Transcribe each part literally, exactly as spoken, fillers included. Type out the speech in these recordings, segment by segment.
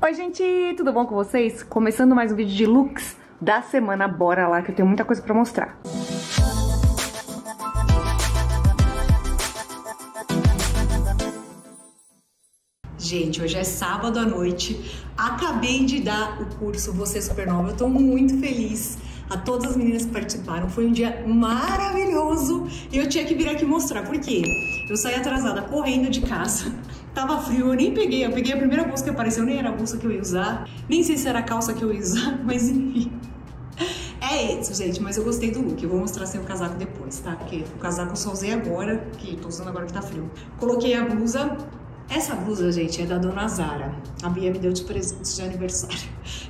Oi gente, tudo bom com vocês? Começando mais um vídeo de looks da semana, bora lá que eu tenho muita coisa pra mostrar. Gente, hoje é sábado à noite, acabei de dar o curso Você é Supernova, eu tô muito feliz. A todas as meninas que participaram, foi um dia maravilhoso e eu tinha que vir aqui mostrar, porque eu saí atrasada correndo de casa, tava frio, eu nem peguei, eu peguei a primeira bolsa que apareceu, nem era a bolsa que eu ia usar, nem sei se era a calça que eu ia usar, mas enfim, é isso gente, mas eu gostei do look, eu vou mostrar sem o casaco depois, tá, porque o casaco eu só usei agora, que tô usando agora que tá frio, coloquei a blusa. Essa blusa, gente, é da dona Zara. A Bia me deu de presente de aniversário.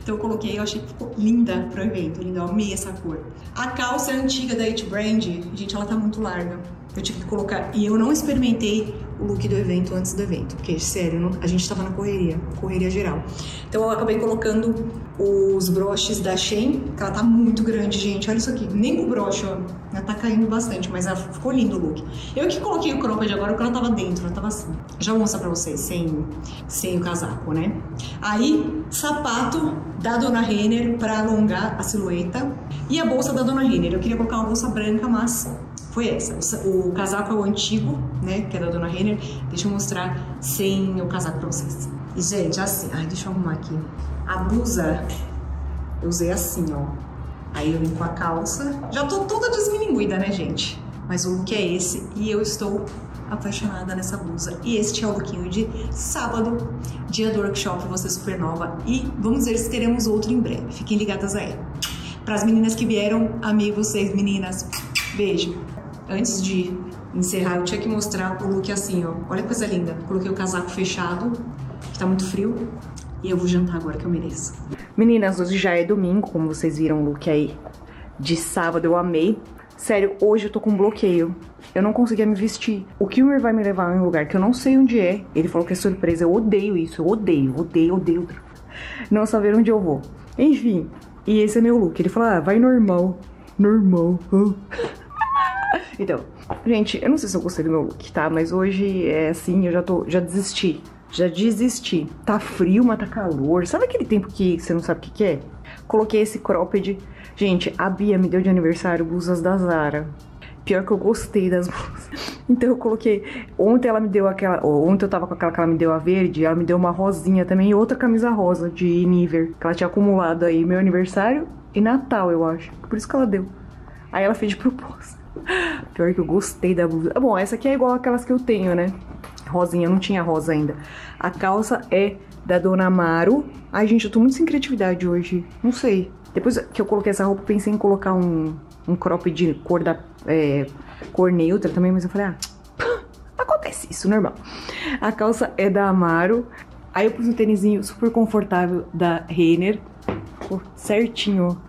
Então eu coloquei, eu achei que ficou linda pro evento, linda, eu amei essa cor. A calça é antiga da H Brand, gente, ela tá muito larga. Eu tive que colocar, e eu não experimentei o look do evento antes do evento, porque, sério, não, a gente tava na correria, correria geral. Então eu acabei colocando os broches da Shein, que ela tá muito grande, gente, olha isso aqui. Nem o broche, ó, ela tá caindo bastante, mas ela ficou lindo o look. Eu que coloquei o cropped agora, porque ela tava dentro, ela tava assim. Já vou mostrar pra vocês, sem, sem o casaco, né? Aí, sapato da dona Renner pra alongar a silhueta, e a bolsa da dona Renner. Eu queria colocar uma bolsa branca, mas foi essa. O, o casaco é o antigo, né, que é da dona Renner. Deixa eu mostrar sem o casaco pra vocês. E, gente, assim... Ai, deixa eu arrumar aqui. A blusa, eu usei assim, ó. Aí eu vim com a calça. Já tô toda desmininguida, né, gente? Mas o look é esse e eu estou apaixonada nessa blusa. E este é o lookinho de sábado, dia do workshop Você é Supernova. E vamos ver se teremos outro em breve. Fiquem ligadas aí. Pras meninas que vieram, amei vocês, meninas. Beijo. Antes de... encerrar, eu tinha que mostrar o look assim, ó. Olha que coisa linda. Coloquei o casaco fechado, que tá muito frio. E eu vou jantar agora, que eu mereço. Meninas, hoje já é domingo, como vocês viram o look aí de sábado. Eu amei. Sério, hoje eu tô com bloqueio. Eu não conseguia me vestir. O Kilmer vai me levar em um lugar que eu não sei onde é. Ele falou que é surpresa. Eu odeio isso. Eu odeio, odeio, odeio. Não saber onde eu vou. Enfim, e esse é meu look. Ele falou, ah, vai normal. Normal. Oh. Então, gente, eu não sei se eu gostei do meu look, tá? Mas hoje é assim, eu já tô, já desisti, já desisti. Tá frio, mas tá calor. Sabe aquele tempo que você não sabe o que que é? Coloquei esse cropped. Gente, a Bia me deu de aniversário blusas da Zara. Pior que eu gostei das blusas. Então eu coloquei... Ontem ela me deu aquela... Ontem eu tava com aquela que ela me deu a verde, ela me deu uma rosinha também e outra camisa rosa de Niver, que ela tinha acumulado aí meu aniversário e Natal, eu acho. Por isso que ela deu. Aí ela fez de propósito. Pior que eu gostei da blusa. Bom, essa aqui é igual aquelas que eu tenho, né? Rosinha, não tinha rosa ainda. A calça é da dona Amaro. Ai, gente, eu tô muito sem criatividade hoje. Não sei. Depois que eu coloquei essa roupa, pensei em colocar um, um crop de cor, da, é, cor neutra também, mas eu falei, ah, acontece isso, normal. A calça é da Amaro. Aí eu pus um tênisinho super confortável da Renner. Ficou certinho.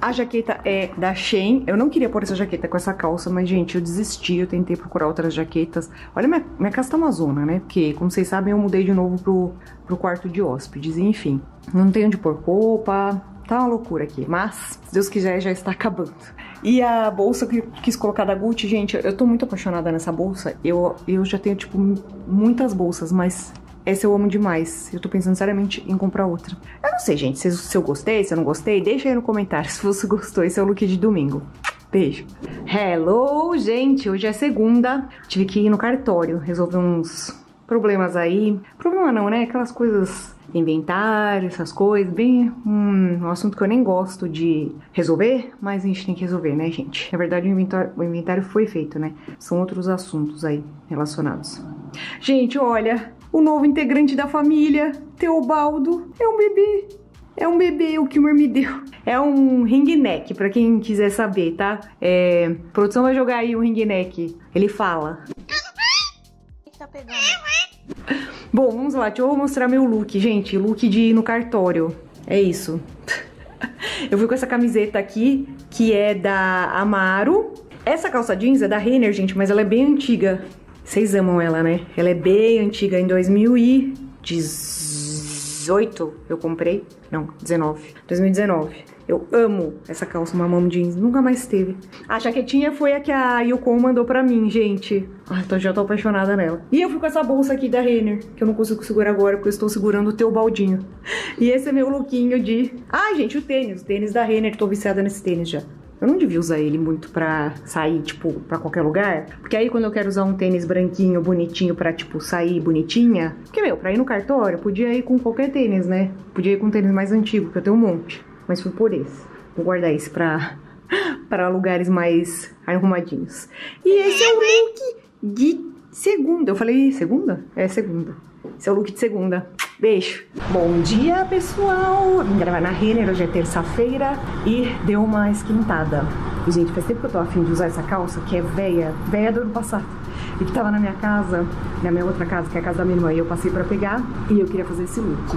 A jaqueta é da Shein, eu não queria pôr essa jaqueta com essa calça, mas gente, eu desisti, eu tentei procurar outras jaquetas. Olha, minha, minha casa tá uma zona, né, porque como vocês sabem eu mudei de novo pro, pro quarto de hóspedes, enfim. Não tenho onde pôr roupa, tá uma loucura aqui, mas se Deus quiser já está acabando. E a bolsa que eu quis colocar da Gucci, gente, eu tô muito apaixonada nessa bolsa, eu, eu já tenho tipo muitas bolsas, mas... essa eu amo demais. Eu tô pensando seriamente em comprar outra. Eu não sei, gente, se, se eu gostei, se eu não gostei, deixa aí no comentário se você gostou. Esse é o look de domingo. Beijo. Hello, gente. Hoje é segunda. Tive que ir no cartório, resolver uns problemas aí. Problema não, né? Aquelas coisas... inventário, essas coisas, bem hum, um assunto que eu nem gosto de resolver, mas a gente tem que resolver, né, gente? Na verdade, o inventário, o inventário foi feito, né? São outros assuntos aí relacionados. Gente, olha, o novo integrante da família, Teobaldo, é um bebê. É um bebê, o Kilmer me deu. É um ringneck, pra quem quiser saber, tá? É, a produção vai jogar aí o ringneck. Ele fala. Ele tá pegando. Bom, vamos lá, deixa eu mostrar meu look, gente, look de ir no cartório, é isso. Eu fui com essa camiseta aqui, que é da Amaro, essa calça jeans é da Renner, gente, mas ela é bem antiga, vocês amam ela, né? Ela é bem antiga, em dois mil e dezoito. dezoito eu comprei, não, dezenove, dois mil e dezenove. Eu amo essa calça mamão jeans, nunca mais teve. A jaquetinha foi a que a Yukon mandou pra mim, gente. Ai, tô, já tô apaixonada nela. E eu fui com essa bolsa aqui da Renner, que eu não consigo segurar agora, porque eu estou segurando o Teobaldinho. E esse é meu lookinho de... Ai, gente, o tênis, o tênis da Renner, tô viciada nesse tênis já. Eu não devia usar ele muito pra sair, tipo, pra qualquer lugar. Porque aí quando eu quero usar um tênis branquinho, bonitinho, pra, tipo, sair bonitinha... Porque, meu, pra ir no cartório, eu podia ir com qualquer tênis, né? Podia ir com um tênis mais antigo, que eu tenho um monte. Mas fui por esse. Vou guardar esse pra, pra lugares mais arrumadinhos. E esse é o look de segunda. Eu falei segunda? É segunda. Esse é o look de segunda. Beijo. Bom dia, pessoal. Vim gravar na Renner, hoje é terça-feira e deu uma esquentada. E, gente, faz tempo que eu tô afim de usar essa calça, que é velha, velha do ano passado. E que tava na minha casa, na minha outra casa, que é a casa da minha irmã, e eu passei pra pegar e eu queria fazer esse look.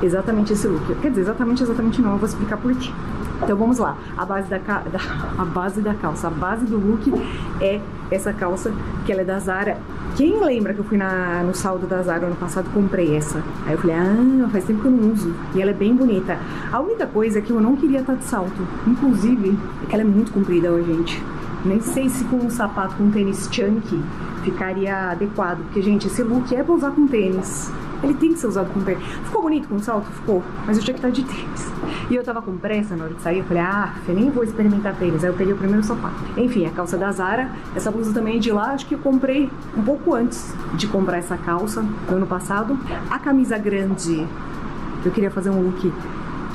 Exatamente esse look. Quer dizer, exatamente, exatamente não, eu vou explicar por quê. Então vamos lá. A base da, ca... da... a base da calça, a base do look é essa calça, que ela é da Zara. Quem lembra que eu fui na... no saldo da Zara ano passado, comprei essa. Aí eu falei, ah, faz tempo que eu não uso. E ela é bem bonita. A única coisa é que eu não queria estar de salto. Inclusive, é que ela é muito comprida, ó, gente. Nem sei se com um sapato, com um tênis chunky, ficaria adequado. Porque, gente, esse look é pra usar com tênis. Ele tem que ser usado com tênis. Ficou bonito com salto? Ficou. Mas eu tinha que estar de tênis. E eu tava com pressa na hora de sair. Eu falei, ah, eu nem vou experimentar tênis. Aí eu peguei o primeiro sapato. Enfim, a calça da Zara. Essa blusa também é de lá. Acho que eu comprei um pouco antes de comprar essa calça, no ano passado. A camisa grande. Eu queria fazer um look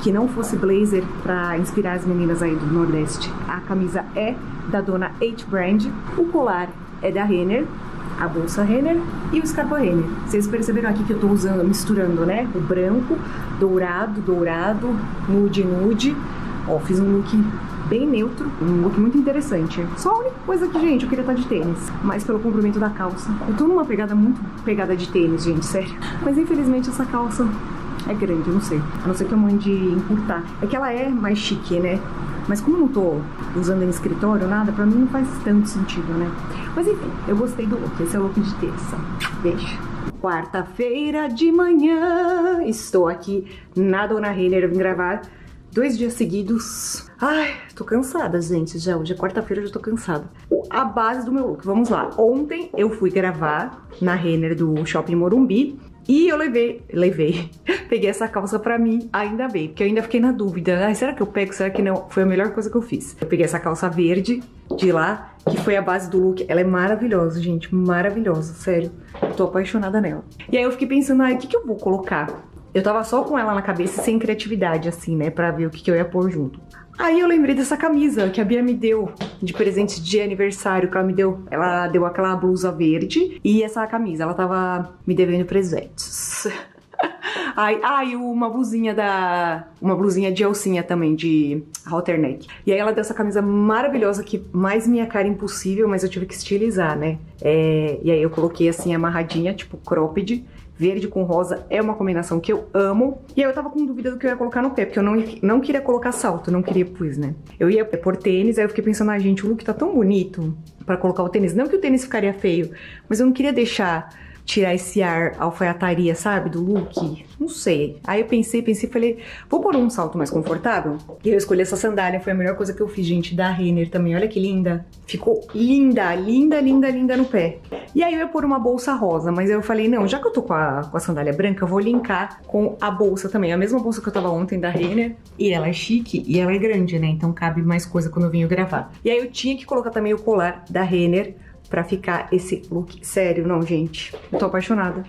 que não fosse blazer, pra inspirar as meninas aí do Nordeste. A camisa é da dona H Brand. O colar é da Renner. A bolsa Renner e o escarpa Renner. Vocês perceberam aqui que eu tô usando, misturando, né? O branco, dourado, dourado, nude, nude. Ó, fiz um look bem neutro, um look muito interessante. Só a única coisa que, gente, eu queria estar de tênis. Mas pelo comprimento da calça. Eu tô numa pegada muito pegada de tênis, gente, sério. Mas infelizmente essa calça é grande, eu não sei. A não ser que eu mande encurtar. É que ela é mais chique, né? Mas como eu não tô usando em escritório, nada, pra mim não faz tanto sentido, né? Mas enfim, eu gostei do look. Esse é o look de terça. Beijo. Quarta-feira de manhã. Estou aqui na dona Renner. Eu vim gravar dois dias seguidos. Ai, tô cansada, gente. Já hoje é quarta-feira, eu já tô cansada. A base do meu look, vamos lá. Ontem eu fui gravar na Renner do Shopping Morumbi. E eu levei, levei, peguei essa calça pra mim, ainda bem, porque eu ainda fiquei na dúvida. Ai, será que eu pego, será que não? Foi a melhor coisa que eu fiz. Eu peguei essa calça verde de lá, que foi a base do look. Ela é maravilhosa, gente, maravilhosa, sério. Eu tô apaixonada nela. E aí eu fiquei pensando, ai, o que que eu vou colocar? Eu tava só com ela na cabeça, sem criatividade, assim, né, pra ver o que que eu ia pôr junto. Aí eu lembrei dessa camisa que a Bia me deu de presente de aniversário, que ela me deu. Ela deu aquela blusa verde e essa camisa, ela tava me devendo presentes. Ai, ai, uma blusinha da... Uma blusinha de alcinha também, de halter neck. E aí ela deu essa camisa maravilhosa, que mais minha cara impossível, mas eu tive que estilizar, né? É, e aí eu coloquei assim, amarradinha, tipo cropped. Verde com rosa é uma combinação que eu amo. E aí eu tava com dúvida do que eu ia colocar no pé, porque eu não, não queria colocar salto, não queria pus, né? Eu ia pôr tênis, aí eu fiquei pensando, ah, gente, o look tá tão bonito pra colocar o tênis. Não que o tênis ficaria feio, mas eu não queria deixar tirar esse ar alfaiataria, sabe, do look. Não sei. Aí eu pensei, pensei, falei, vou pôr um salto mais confortável? E eu escolhi essa sandália, foi a melhor coisa que eu fiz, gente, da Renner também. Olha que linda. Ficou linda, linda, linda, linda no pé. E aí eu ia pôr uma bolsa rosa, mas eu falei, não, já que eu tô com a, com a sandália branca, eu vou linkar com a bolsa também. A mesma bolsa que eu tava ontem da Renner. E ela é chique e ela é grande, né? Então cabe mais coisa quando eu venho gravar. E aí eu tinha que colocar também o colar da Renner pra ficar esse look sério. Não, gente, eu tô apaixonada.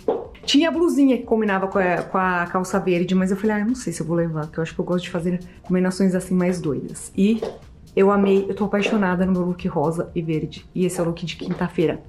Tinha a blusinha que combinava com a, com a calça verde, mas eu falei, ah, eu não sei se eu vou levar, porque eu acho que eu gosto de fazer combinações assim mais doidas. E eu amei, eu tô apaixonada no meu look rosa e verde. E esse é o look de quinta-feira.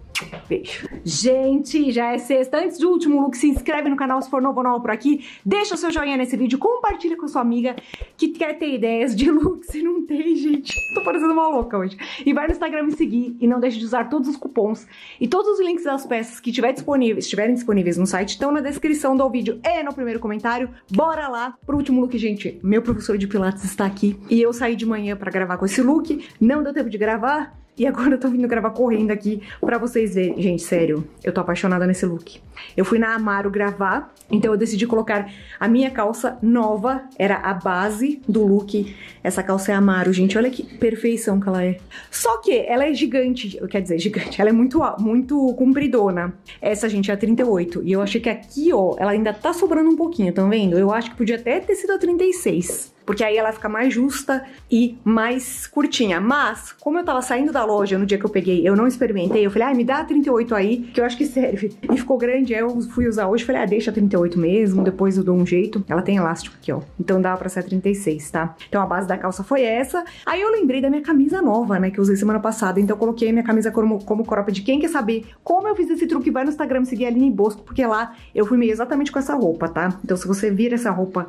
Beijo. Gente, já é sexta. Antes do último look, se inscreve no canal se for novo ou novo por aqui. Deixa o seu joinha nesse vídeo, compartilha com a sua amiga que quer ter ideias de look. Se não tem, gente, tô parecendo uma louca hoje. E vai no Instagram me seguir e não deixe de usar todos os cupons. E todos os links das peças que tiver disponíveis, estiverem disponíveis no site estão na descrição do vídeo e no primeiro comentário. Bora lá pro último look, gente. Meu professor de pilates está aqui e eu saí de manhã pra gravar com esse look. Não deu tempo de gravar. E agora eu tô vindo gravar correndo aqui pra vocês verem. Gente, sério, eu tô apaixonada nesse look. Eu fui na Amaro gravar, então eu decidi colocar a minha calça nova. Era a base do look. Essa calça é Amaro, gente. Olha que perfeição que ela é. Só que ela é gigante. Quer dizer, gigante. Ela é muito, muito compridona. Essa, gente, é a trinta e oito. E eu achei que aqui, ó, ela ainda tá sobrando um pouquinho, tá vendo? Eu acho que podia até ter sido a trinta e seis. Porque aí ela fica mais justa e mais curtinha. Mas, como eu tava saindo da loja no dia que eu peguei, eu não experimentei. Eu falei, ah, me dá a trinta e oito aí, que eu acho que serve. E ficou grande, aí eu fui usar hoje. Falei, ah, deixa a trinta e oito mesmo, depois eu dou um jeito. Ela tem elástico aqui, ó. Então dá pra ser a trinta e seis, tá? Então a base da calça foi essa. Aí eu lembrei da minha camisa nova, né, que eu usei semana passada. Então eu coloquei minha camisa como, como cropped. Quem quer saber como eu fiz esse truque, vai no Instagram seguir a Alini Bosko, porque lá eu fui meio exatamente com essa roupa, tá? Então se você vir essa roupa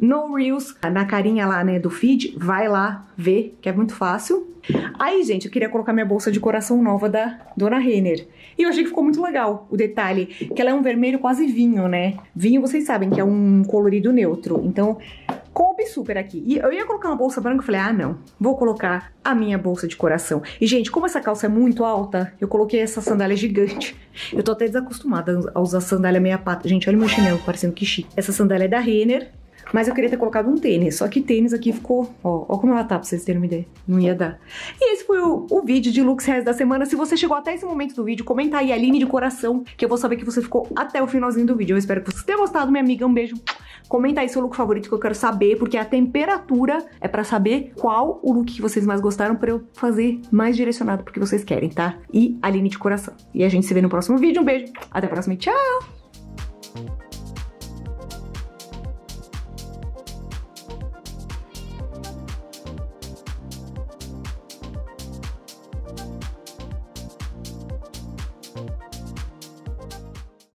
no Reels, na carinha lá, né, do feed, vai lá ver, que é muito fácil. Aí, gente, eu queria colocar minha bolsa de coração nova da Dona Renner. E eu achei que ficou muito legal o detalhe, que ela é um vermelho quase vinho, né? Vinho, vocês sabem que é um colorido neutro. Então, coube super aqui. E eu ia colocar uma bolsa branca, eu falei, ah, não, vou colocar a minha bolsa de coração. E, gente, como essa calça é muito alta, eu coloquei essa sandália gigante. Eu tô até desacostumada a usar sandália meia pata. Gente, olha o meu chinelo parecendo que chique. Essa sandália é da Renner. Mas eu queria ter colocado um tênis, só que tênis aqui ficou... Ó, ó como ela tá, pra vocês terem uma ideia. Não ia dar. E esse foi o, o vídeo de looks reais da semana. Se você chegou até esse momento do vídeo, comenta aí, Alini de coração, que eu vou saber que você ficou até o finalzinho do vídeo. Eu espero que você tenha gostado, minha amiga. Um beijo. Comenta aí seu look favorito, que eu quero saber, porque a temperatura é pra saber qual o look que vocês mais gostaram, pra eu fazer mais direcionado pro que vocês querem, tá? E Alini de coração. E a gente se vê no próximo vídeo. Um beijo. Até a próxima e tchau!